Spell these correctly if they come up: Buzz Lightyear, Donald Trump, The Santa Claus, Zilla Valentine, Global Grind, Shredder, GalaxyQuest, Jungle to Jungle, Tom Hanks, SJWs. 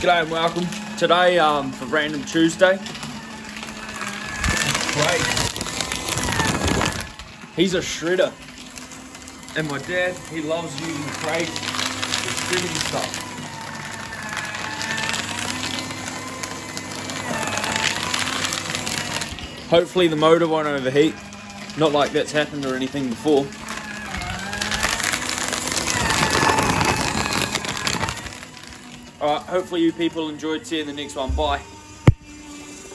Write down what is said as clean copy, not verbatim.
G'day and welcome. Today for Random Tuesday. Great. He's a shredder. And my dad, he loves using crates for shredding stuff. Hopefully the motor won't overheat. Not like that's happened or anything before. Alright, hopefully you people enjoyed. See you in the next one. Bye.